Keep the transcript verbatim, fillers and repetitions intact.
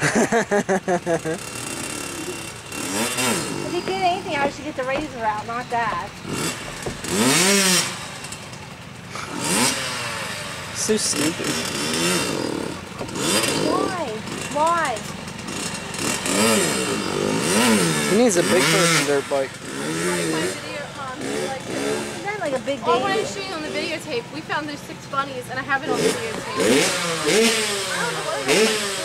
If you get anything, I should get the razor out, not that. So stupid. Why? Why? He needs a big person dirt bike. Like a big all I want to show you on the videotape, we found there's six bunnies and I have it on the videotape.